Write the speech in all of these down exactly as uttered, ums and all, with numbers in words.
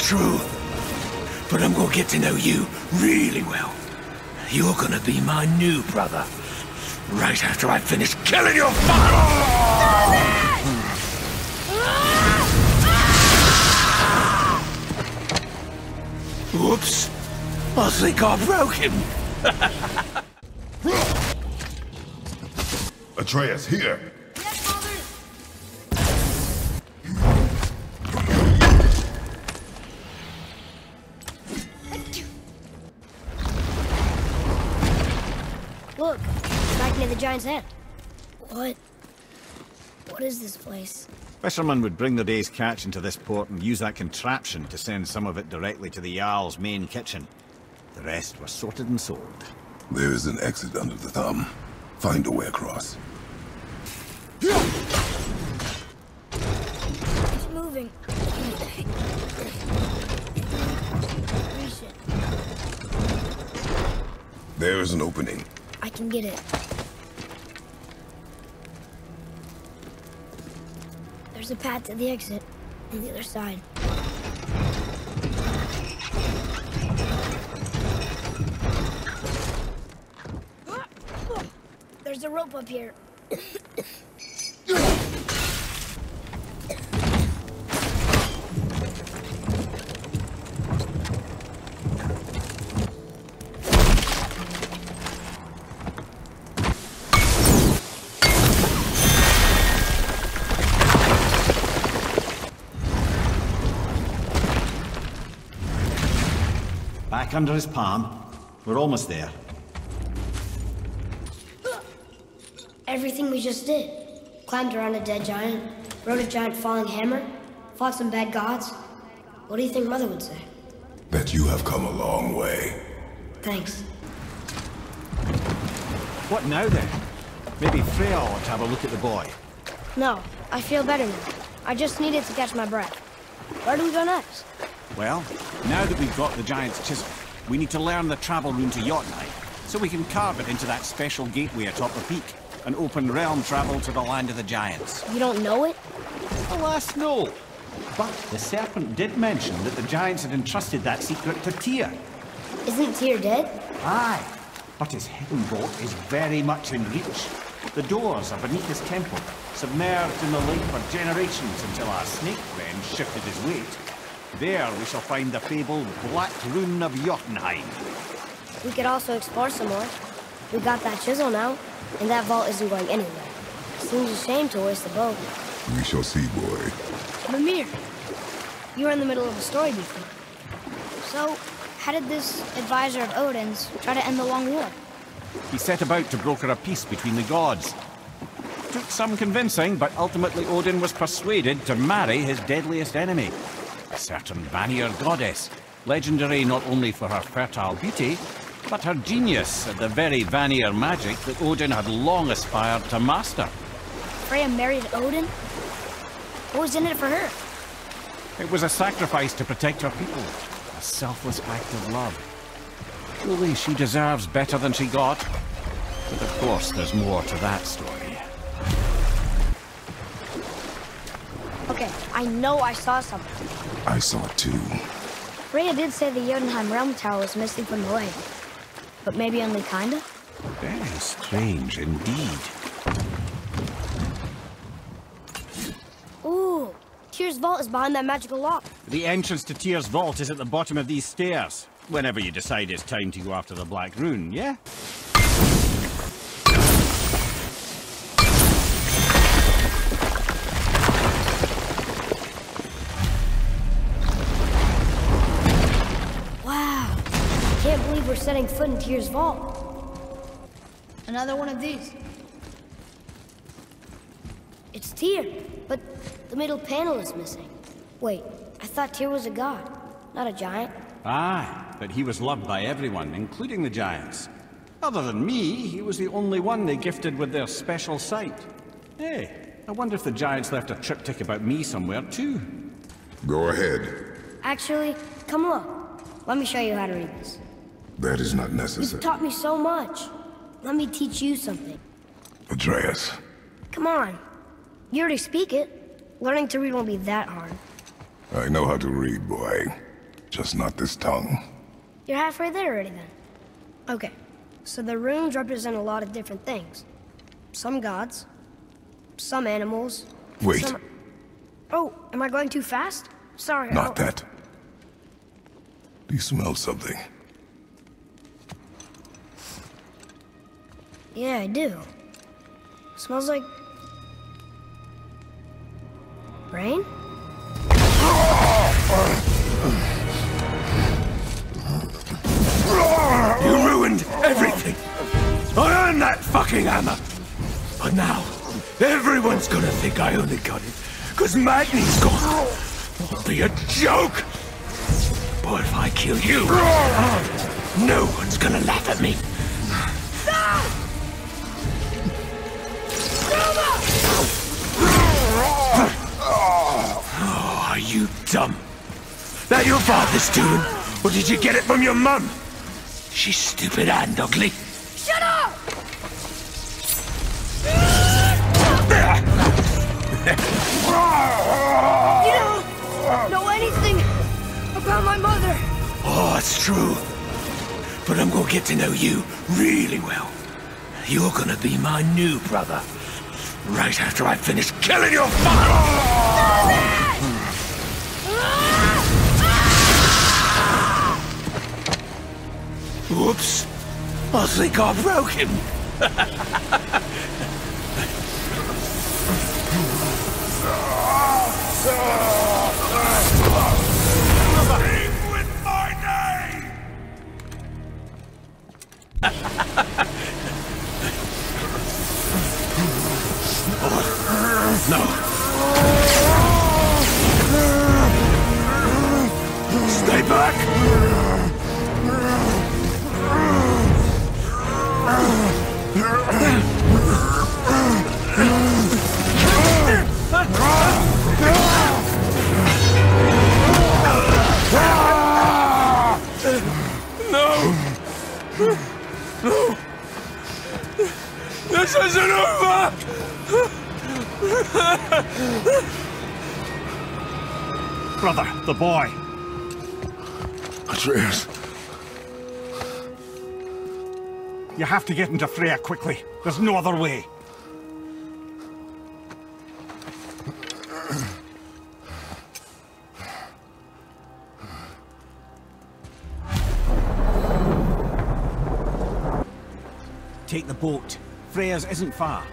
It's true. But I'm gonna get to know you really well. You're gonna be my new brother. Right after I finish killing your father! Whoops! I think I broke him! Atreus, here! Yes, Look! Back near the giant's head. What? What is this place? Fishermen would bring the day's catch into this port and use that contraption to send some of it directly to the Jarl's main kitchen. The rest were sorted and sold. There is an exit under the thumb. Find a way across. It's moving. There is an opening. I can get it. There's a path to the exit on the other side. There's a rope up here. Under his palm. We're almost there. Everything we just did. Climbed around a dead giant, rode a giant falling hammer, fought some bad gods. What do you think Mother would say? That you have come a long way. Thanks. What now then? Maybe Freya ought to have a look at the boy. No, I feel better now. I just needed to catch my breath. Where do we go next? Well, now that we've got the giant's chisel, we need to learn the travel room to Jotunheim, so we can carve it into that special gateway atop the peak, and open realm travel to the land of the giants. You don't know it? Alas, no. But the serpent did mention that the giants had entrusted that secret to Tyr. Isn't Tyr dead? Aye, but his hidden vault is very much in reach. The doors are beneath his temple, submerged in the lake for generations until our snake friend shifted his weight. There we shall find the fabled Black Rune of Jotunheim. We could also explore some more. We got that chisel now, and that vault isn't going anywhere. Seems a shame to waste the boat. We shall see, boy. Mimir, you were in the middle of a story before. So, how did this advisor of Odin's try to end the Long War? He set about to broker a peace between the gods. It took some convincing, but ultimately Odin was persuaded to marry his deadliest enemy. A certain Vanir goddess, legendary not only for her fertile beauty, but her genius at the very Vanir magic that Odin had long aspired to master. Freya married Odin? What was in it for her? It was a sacrifice to protect her people, a selfless act of love. Truly, she deserves better than she got. But of course, there's more to that story. Okay, I know I saw something. I saw it too. Rhea did say the Jotunheim Realm Tower was missing from the lake. But maybe only kinda? Very strange indeed. Ooh, Tyr's vault is behind that magical lock. The entrance to Tyr's vault is at the bottom of these stairs. Whenever you decide it's time to go after the Black Rune, yeah? We're setting foot in Tyr's vault. Another one of these. It's Tyr, but the middle panel is missing. Wait, I thought Tyr was a god, not a giant. Ah, but he was loved by everyone, including the giants. Other than me, he was the only one they gifted with their special sight. Hey, I wonder if the giants left a triptych about me somewhere too. Go ahead. Actually, come look. Let me show you how to read this. That is not necessary. You've taught me so much. Let me teach you something. Atreus. Come on. You already speak it. Learning to read won't be that hard. I know how to read, boy. Just not this tongue. You're halfway there already then. Okay, so the runes represent a lot of different things. Some gods, some animals... Wait. Some... Oh, am I going too fast? Sorry. Not oh. that. Do you smell something? Yeah, I do. It smells like... rain? You ruined everything! I earned that fucking hammer! But now, everyone's gonna think I only got it because Magni's gone! It'll be a joke! But if I kill you, no one's gonna laugh at me! Oh, are you dumb? That your father's doing? Or did you get it from your mum? She's stupid and ugly. Shut up! You don't know anything about my mother. Oh, it's true. But I'm gonna get to know you really well. You're gonna be my new brother. Right after I finish killing your father! Whoops! I think I broke him! Scream with my name! Oh. No! Stay back! No! No! This isn't over! Brother, the boy. Atreus. You have to get into Freya quickly. There's no other way. Take the boat. Freya's isn't far.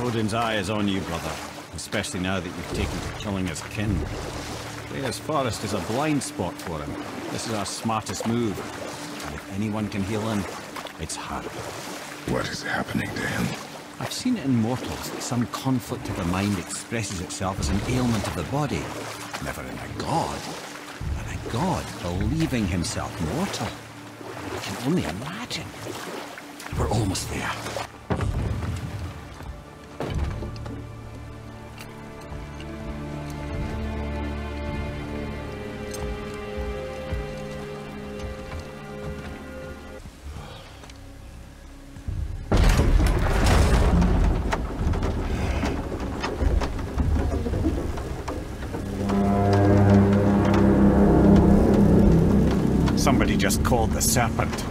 Odin's eye is on you, brother, especially now that you've taken to killing his kin. Freya's forest is a blind spot for him. This is our smartest move. And if anyone can heal him, it's Hár. What is happening to him? I've seen it in mortals that some conflict of the mind expresses itself as an ailment of the body, never in a god, but a god believing himself mortal. I can only imagine. We're almost there. Somebody just called the serpent.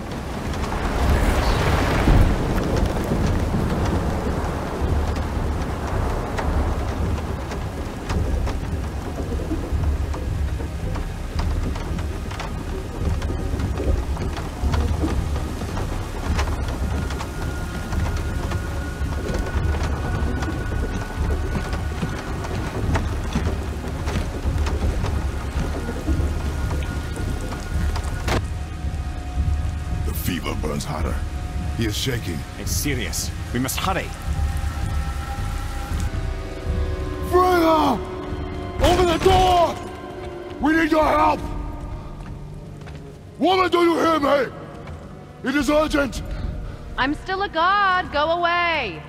Harder. He is shaking. It's serious. We must hurry. Freya! Open the door! We need your help! Woman, do you hear me? It is urgent! I'm still a god! Go away!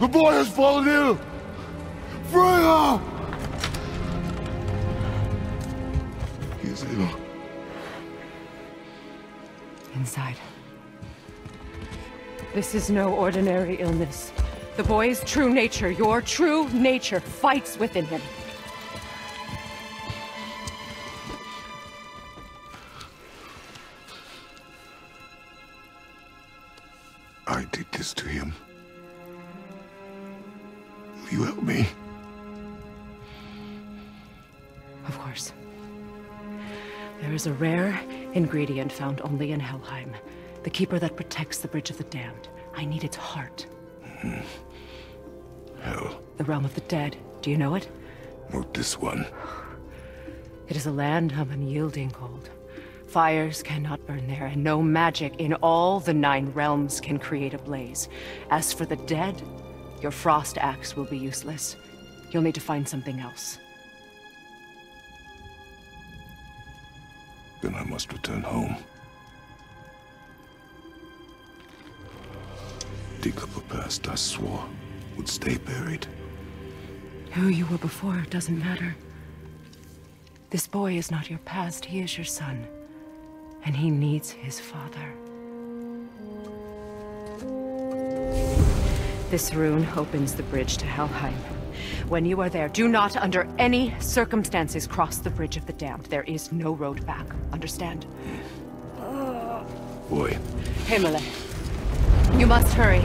The boy has fallen ill! Freya! is ill. Inside. This is no ordinary illness. The boy's true nature, your true nature, fights within him. I did this to him. Will you help me? Of course. There is a rare ingredient found only in Helheim. The keeper that protects the Bridge of the Damned. I need its heart. Mm-hmm. Hell. The realm of the dead. Do you know it? Not this one. It is a land of unyielding cold. Fires cannot burn there, and no magic in all the nine realms can create a blaze. As for the dead, your frost axe will be useless. You'll need to find something else. Then I must return home. Dig up a past I swore would stay buried. Who you were before doesn't matter. This boy is not your past, he is your son. And he needs his father. This rune opens the bridge to Helheim. When you are there, do not under any circumstances cross the Bridge of the Damned. There is no road back. Understand? Boy. Himele. You must hurry.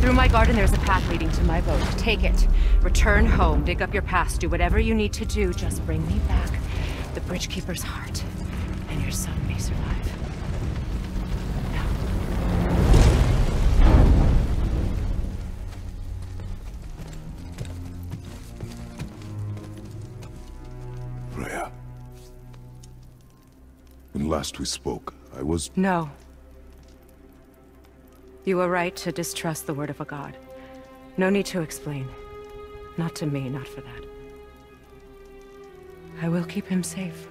Through my garden there's a path leading to my boat. Take it. Return home. Dig up your past. Do whatever you need to do. Just bring me back the Bridgekeeper's heart. And your son may survive. Now. Freya. When last we spoke, I was... No. You were right to distrust the word of a god. No need to explain. Not to me, not for that. I will keep him safe.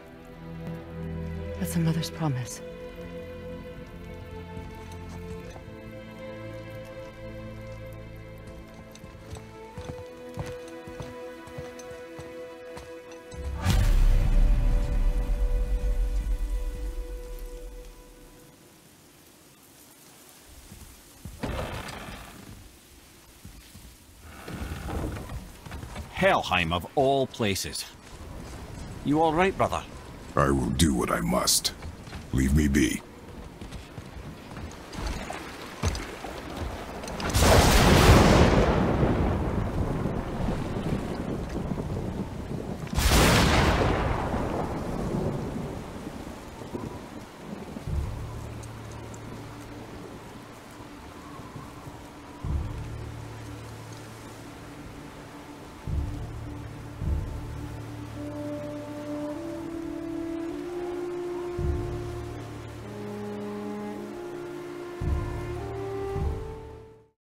That's a mother's promise. Helheim of all places. You all right, brother? I will do what I must. Leave me be.